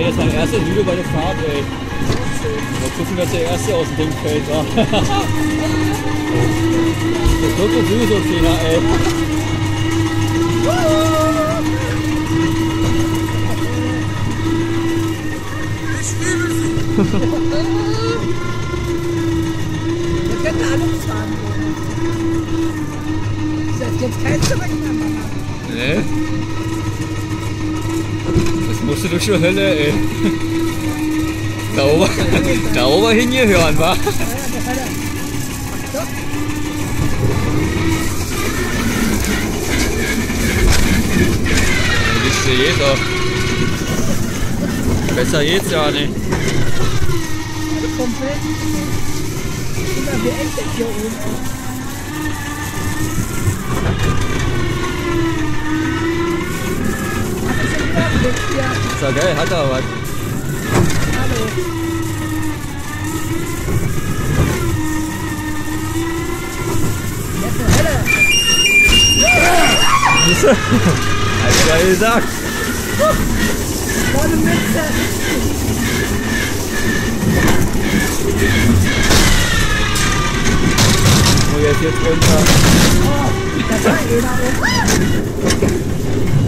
Ey, das ist mein erstes Video bei der Fahrt, ey. Mal gucken, dass der erste aus dem Ding fällt. Ja. Das wird so süß, Ophina, ey. Ich liebe sie. Wir können alle fahren. Das heißt jetzt kein Zurück mehr, Mama. Nee. Das musst du durch die Hölle, ey. Da oben hingehören, wa? Wisst ihr jeder. Besser geht's ja nicht. Ist ja geil, hat er was. Hast du ja gesagt. Volle Mütze. Oh, jetzt runter. Oh, da war einer.